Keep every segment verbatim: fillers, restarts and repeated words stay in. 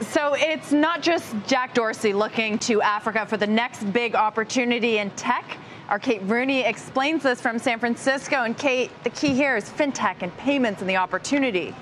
So it's not just Jack Dorsey looking to Africa for the next big opportunity in tech. Our Kate Rooney explains this from San Francisco. And Kate, the key here is fintech and payments and the opportunity.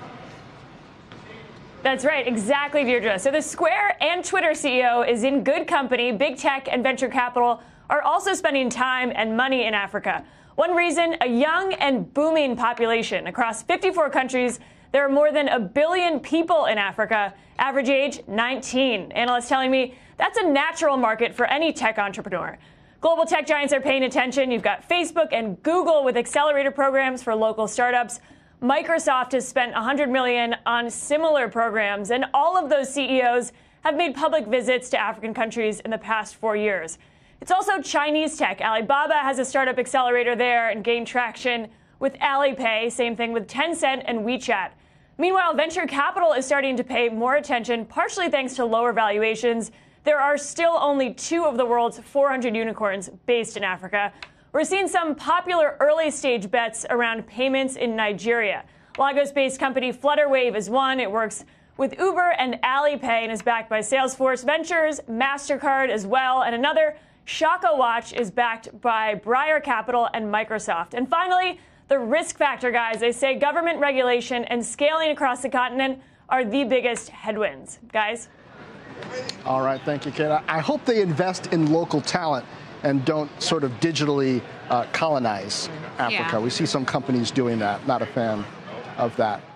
That's right, exactly, Virgil. So the Square and Twitter C E O is in good company. Big tech and venture capital are also spending time and money in Africa. One reason, a young and booming population. Across fifty-four countries, there are more than a billion people in Africa, average age nineteen. Analysts telling me that's a natural market for any tech entrepreneur. Global tech giants are paying attention. You've got Facebook and Google with accelerator programs for local startups. Microsoft has spent one hundred million dollars on similar programs, and all of those C E Os have made public visits to African countries in the past four years. It's also Chinese tech. Alibaba has a startup accelerator there and gained traction with Alipay, same thing with Tencent and WeChat. Meanwhile, venture capital is starting to pay more attention, partially thanks to lower valuations. There are still only two of the world's four hundred unicorns based in Africa. We're seeing some popular early-stage bets around payments in Nigeria. Lagos-based company Flutterwave is one. It works with Uber and Alipay and is backed by Salesforce Ventures, MasterCard as well. And another, Shaka Watch, is backed by Breyer Capital and Microsoft. And finally, the risk factor, guys. They say government regulation and scaling across the continent are the biggest headwinds. Guys? All right. Thank you, Kate. I hope they invest in local talent and don't sort of digitally uh, colonize Africa. Yeah. We see some companies doing that. Not a fan of that.